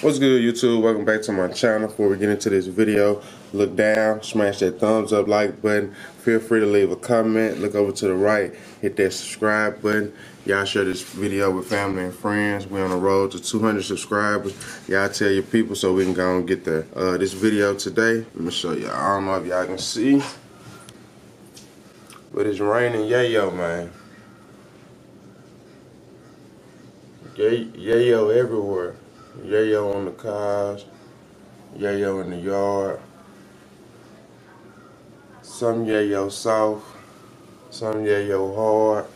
What's good, YouTube? Welcome back to my channel. Before we get into this video, look down, smash that thumbs up, like button. Feel free to leave a comment. Look over to the right, hit that subscribe button. Y'all share this video with family and friends. We're on the road to 200 subscribers. Y'all tell your people so we can go and get there. This video today, let me show y'all. I don't know if y'all can see, but it's raining yayo, man. Yayo everywhere. Yayo on the cars, yayo in the yard, some yayo soft, some yayo hard.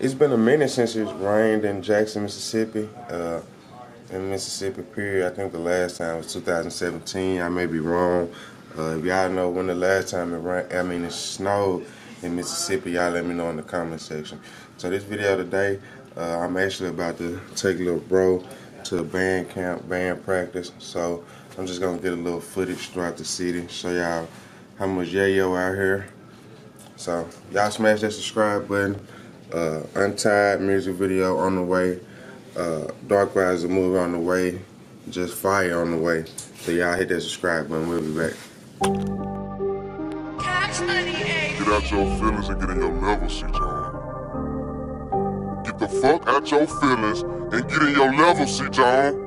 It's been a minute since it's rained in Jackson, Mississippi, in Mississippi period. I think the last time was 2017, I may be wrong. If y'all know when the last time it rained, it snowed in Mississippi, y'all let me know in the comment section. So this video today, I'm actually about to take little bro to a band camp, band practice. So I'm just gonna get a little footage throughout the city, show y'all how much yayo out here. So y'all smash that subscribe button. Untied music video on the way. Dark Vibez the movie on the way. Just fire on the way. So y'all hit that subscribe button. We'll be back. Get out your feelings and get in your level, See Jones. The fuck out your feelings and get in your level, See Jones.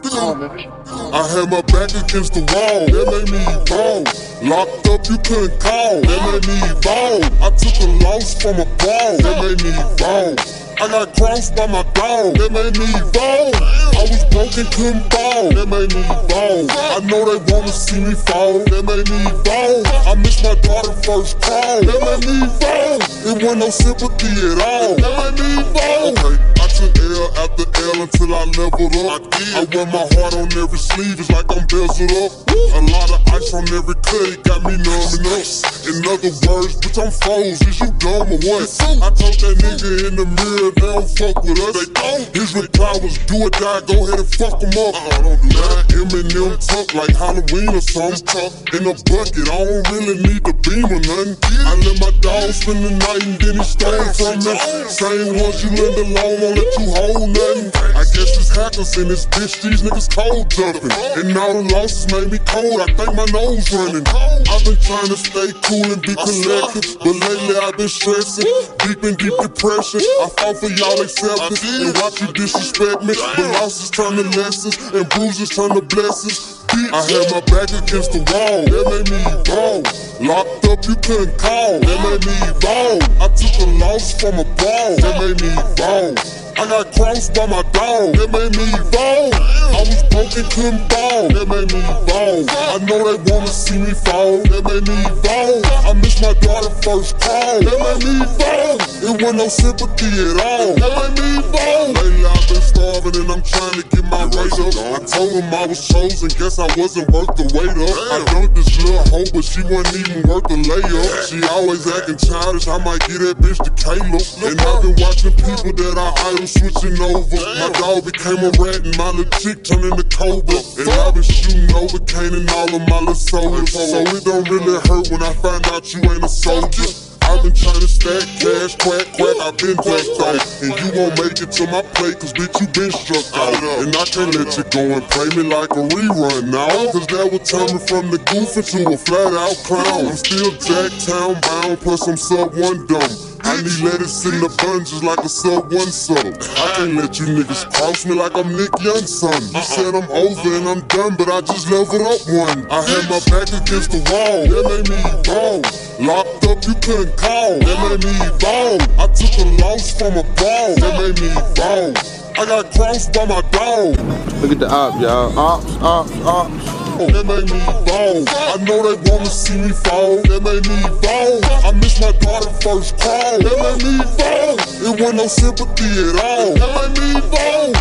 I had my back against the wall, that made me evolve. Locked up, you couldn't call, that made me evolve. I took a loss from a ball, that made me evolve. I got crossed by my dog, that made me evolve. I was broken, couldn't fall, that made me evolve. I know they wanna see me fall, that made me evolve. I missed my daughter first call, that made me evolve. It wasn't no sympathy at all, that made me evolve. Okay, I took L after L until I leveled up. I wear my heart on every sleeve, it's like I'm bezeled up. A lot of ice on every cut, it got me numbing up. In other words, bitch, I'm froze, is you dumb or what? I told that nigga in the mirror, they don't fuck with us. They don't. His reply was do or die, go ahead and fuck them up. Don't do that. M&M tuck like Halloween or something. In a bucket, I don't really need the beam or nothing. I let my dog spend the night and then he stole from me. Same ones you lend alone, won't let you hold nothing. I guess it's hackers in this bitch, these niggas cold jumping. And all the losses made me cold, I think my nose running. I've been trying to stay cool and be collected, but lately I've been stressing, deep in deep depression. I fought for y'all acceptance and watch you disrespect me. But losses turn to lessons and bruises turn to blessings. I had my back against the wall, that made me evolve. Locked up, you couldn't call, that made me evolve. I took a loss from a ball, that made me evolve. I got crossed by my dog, that made me evolve. I was broken, couldn't fall, that made me evolve. I know they wanna see me fall, that made me evolve. I missed my daughter first call, that made me evolve. It wasn't no sympathy at all, that made me evolve. Lately I've been starving and I'm trying to get my race up. I told them I was chosen, guess I wasn't worth the wait up. I dunked this little hoe, but she wasn't even worth the layup. She always acting childish, I might get that bitch to Caleb. And I've been watching people that I idol switching over. My dog became a rat and my little chick turned into cobra. And I've been shooting over Kane and all of my little soldiers. So it don't really hurt when I find out you ain't a soldier. I've been trying to stack cash, quack, quack, I've been blacked out. And you won't make it to my plate, cause bitch, you been struck out. And I can't let you go and play me like a rerun now, cause that would turn me from the goof into a flat out clown. I'm still Jacktown bound, plus I'm sub one dumb. I need lettuce in the bun just like a sub one sub. I can't let you niggas cross me like I'm Nick Young, son. You said I'm over and I'm done, but I just leveled up one. I had my back against the wall, that made me evolve. Locked up, you couldn't call, that made me evolve. I took a loss from a ball, that made me evolve. I got crossed by my dog. Look at the op, y'all. Ops, ops, ops. That made me evolve. I know they wanna see me fall, that made me evolve. I missed my daughter first call, that made me evolve. It wasn't no sympathy at all, that made me evolve.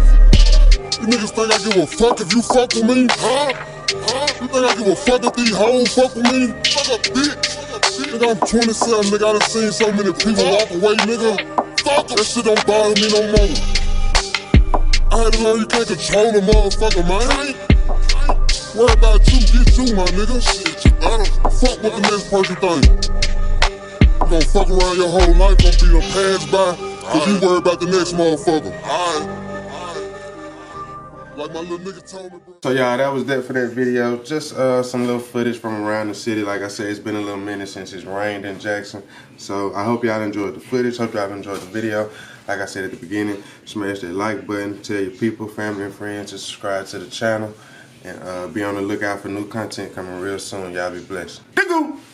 You niggas think I give a fuck if you fuck with me? Huh? You think I give a fuck if these hoes fuck with me? Fuck a bitch. Nigga, I'm 27, nigga, I done seen so many people walk away, nigga. Fuck that shit, don't bother me no more. I had to learn you can't control the motherfucker, man. Worry about you, get you, my nigga. Shit, I don't fuck with the next person thing. You gon' fuck around your whole life, gon' be done passed by, cause you worry about the next motherfucker. Alright. Like my little nigga told me, bro. So y'all, that was that for that video. Just some little footage from around the city. Like I said, it's been a little minute since it's rained in Jackson. So I hope y'all enjoyed the footage. Hope y'all enjoyed the video. Like I said at the beginning, smash that like button. Tell your people, family, and friends to subscribe to the channel. And be on the lookout for new content coming real soon. Y'all be blessed. Da Goof!